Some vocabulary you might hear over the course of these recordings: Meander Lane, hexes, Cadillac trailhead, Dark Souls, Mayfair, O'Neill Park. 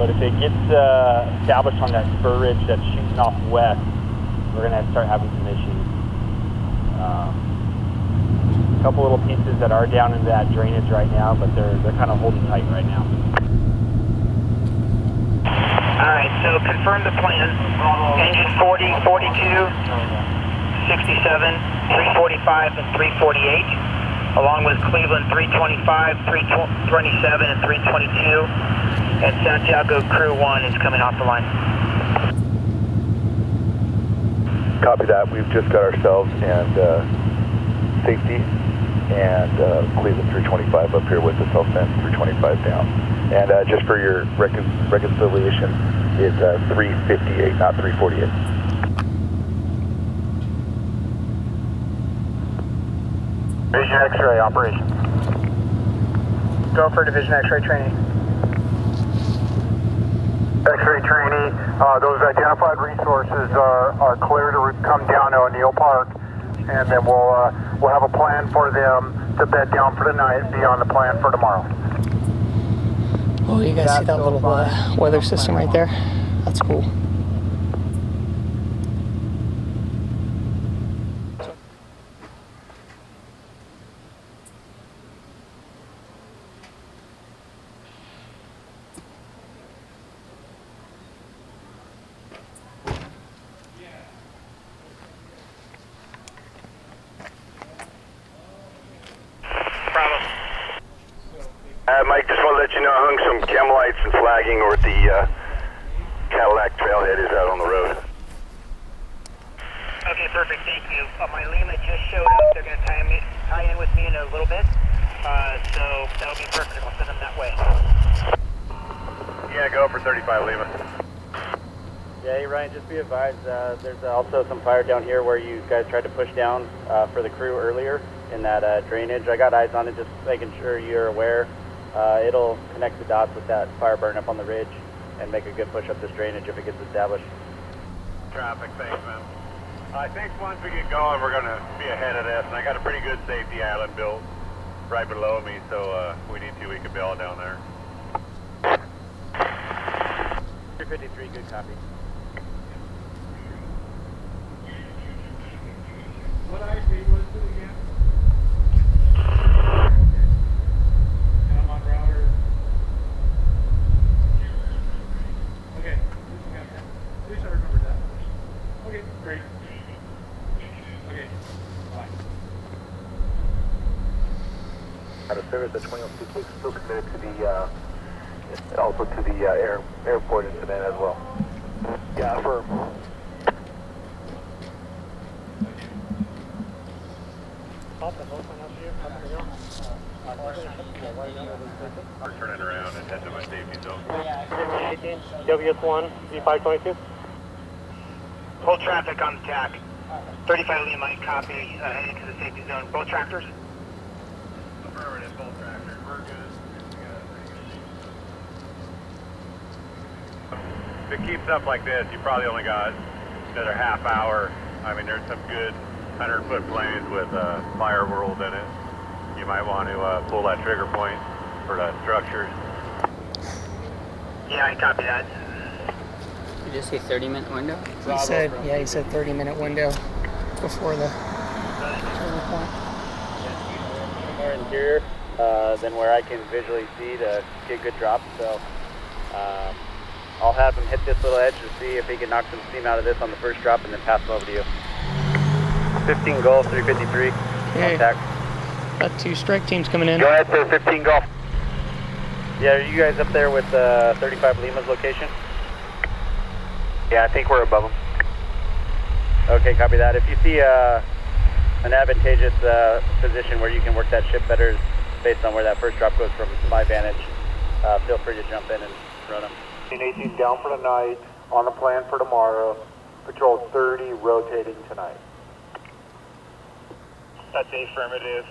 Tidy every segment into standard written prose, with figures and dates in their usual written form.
But if it gets established on that spur ridge that's shooting off west, we're going to start having some issues. A couple little pieces that are down into that drainage right now, but they're kind of holding tight right now. All right, so confirm the plan. Engine 40, 42, 67, 345, and 348. Along with Cleveland 325, 327, and 322, and Santiago Crew 1 is coming off the line. Copy that. We've just got ourselves and safety and Cleveland 325 up here with the self fence, 325 down. And just for your reconciliation, it's 358, not 348. Division X-ray operation. Go for Division X-ray trainee. X-ray trainee, those identified resources are clear to come down to O'Neill Park, and then we'll have a plan for them to bed down for the night, be on the plan for tomorrow. Oh, you guys see that little weather system right there? That's cool. Mike, just want to let you know I hung some chem lights and flagging or the Cadillac trailhead is out on the road. Okay, perfect, thank you. My Lima just showed up. They're going to tie in with me in a little bit, so that'll be perfect. I'll send them that way. Yeah, go for 35 Lima. Yeah, hey Ryan, just be advised, there's also some fire down here where you guys tried to push down for the crew earlier in that drainage. I got eyes on it, just making sure you're aware. It'll connect the dots with that fire burn up on the ridge and make a good push up this drainage if it gets established. Traffic, thanks, man. I think once we get going, we're going to be ahead of this, and I got a pretty good safety island built right below me, so if we need to, we can bail down there. 353, good copy. What I see was it again? The 2166 still committed to the also to the airport incident as well. Yeah, affirm. We're turning around and head to my safety zone. WS1, V522. Full traffic on the tack. 35 Lima, copy, heading to the safety zone. Both tractors. If it keeps up like this, you probably only got another half hour. I mean, there's some good 100-foot planes with fire whirls in it. You might want to pull that trigger point for the structures. Yeah, I copy that. Did you say 30-minute window? He said, yeah, he said 30-minute window before the trigger point. Interior than where I can visually see to get good drops, so I'll have him hit this little edge to see if he can knock some steam out of this on the first drop and then pass him over to you. 15 Golf 353. Okay. Got two strike teams coming in. Go ahead for 15 Golf. Yeah, are you guys up there with 35 Lima's location? Yeah, I think we're above them. Okay, copy that. If you see an advantageous position where you can work that ship better based on where that first drop goes from my vantage. Feel free to jump in and run them. 18 down for tonight, on the plan for tomorrow. Patrol 30 rotating tonight. That's affirmative.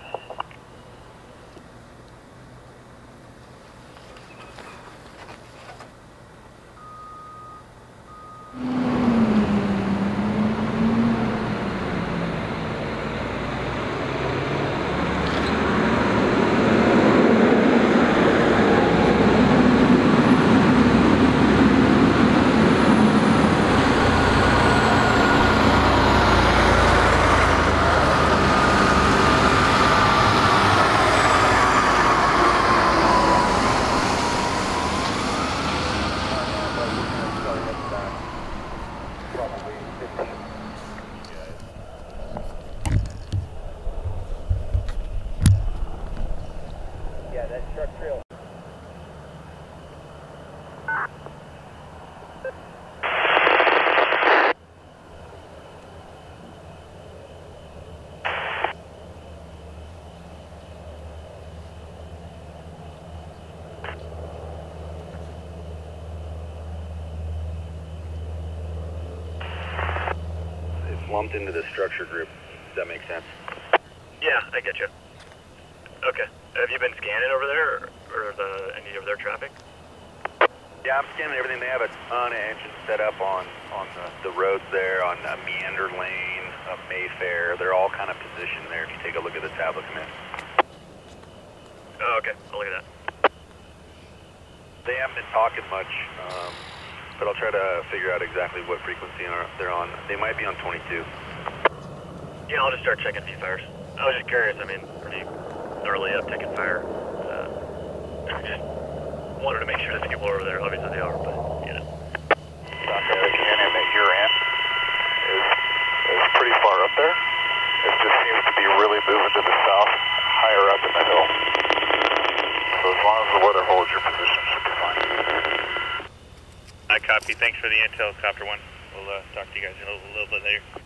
lumped into the structure group. Does that make sense? Yeah, I get you. Okay. Have you been scanning over there, or any of their traffic? Yeah, I'm scanning everything. They have a ton of engines set up on the roads there, on Meander Lane, Mayfair. They're all kind of positioned there. If you take a look at the tablet command. Oh, okay. I'll look at that. They haven't been talking much, but I'll try to figure out exactly what frequency they're on. They might be on 22. Yeah, I'll just start checking these fires. I was just curious. I mean, pretty gnarly uptick in fire. Just wanted to make sure that the people are over there. Obviously they are, but you know. Doctor, the cannon at your end is pretty far up there. It just seems to be really moving to the south, higher up in the hill. So as long as the weather holds, your position should be fine. I copy. Thanks for the intel, Copter 1. We'll talk to you guys in a little bit later.